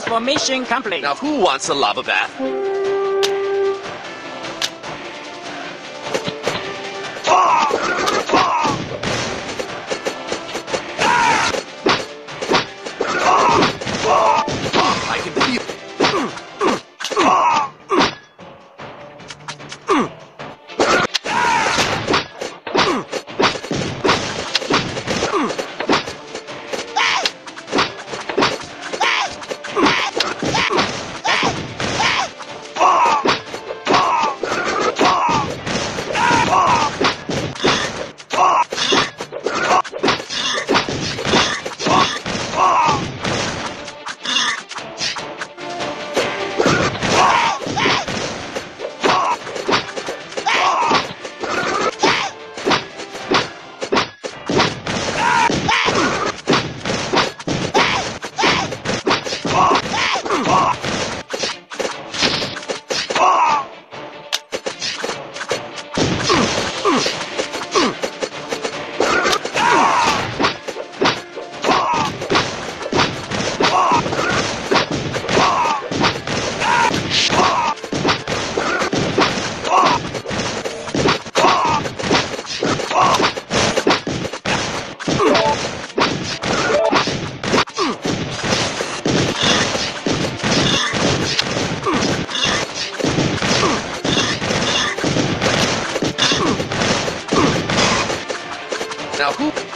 Transformation complete. Now who wants a lava bath? I can feel it. Now who...